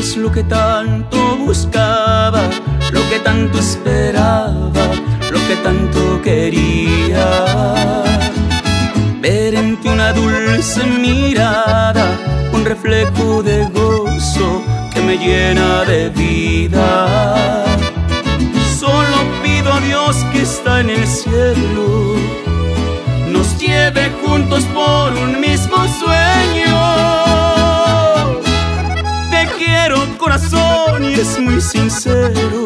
es lo que tanto buscaba, lo que tanto esperaba, lo que tanto quería. Ver en ti una dulce mirada, un reflejo de gozo que me llena de vida. Solo pido a Dios que está en el cielo, nos lleve juntos por un mismo sueño. Te quiero, corazón, y es muy sincero,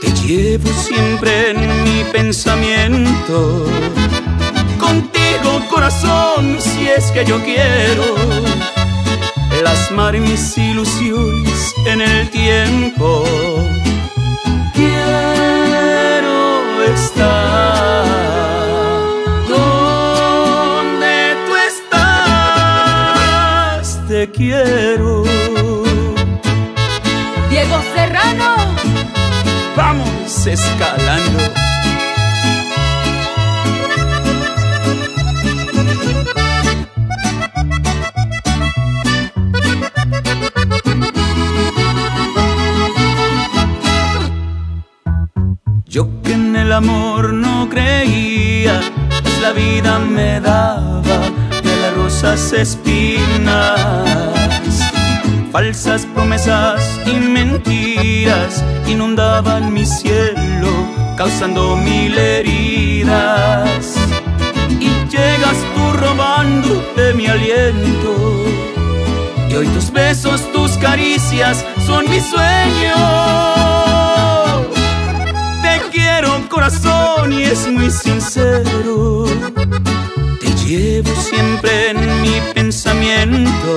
te llevo siempre en mi pensamiento. Contigo, corazón, si es que yo quiero plasmar mis ilusiones en el tiempo. Quiero estar quiero. Diego Serrano, vamos escalando. Yo que en el amor no creía, pues la vida me daba rosas, espinas, falsas promesas y mentiras inundaban mi cielo, causando mil heridas. Y llegas tú robándote mi aliento, y hoy tus besos, tus caricias son mi sueño. Te quiero, corazón, y es muy sincero, llevo siempre en mi pensamiento.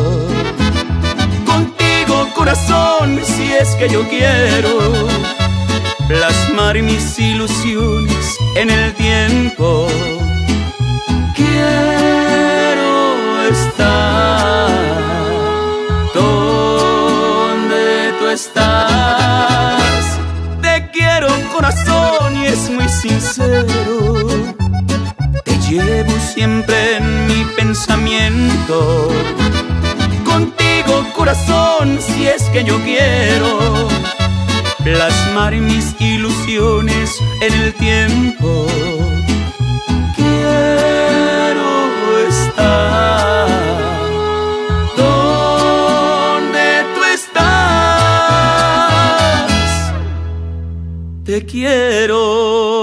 Contigo, corazón, si es que yo quiero plasmar mis ilusiones en el tiempo. Quiero estar donde tú estás. Te quiero, corazón, y es muy sincero, llevo siempre en mi pensamiento. Contigo, corazón, si es que yo quiero plasmar mis ilusiones en el tiempo. Quiero estar donde tú estás. Te quiero.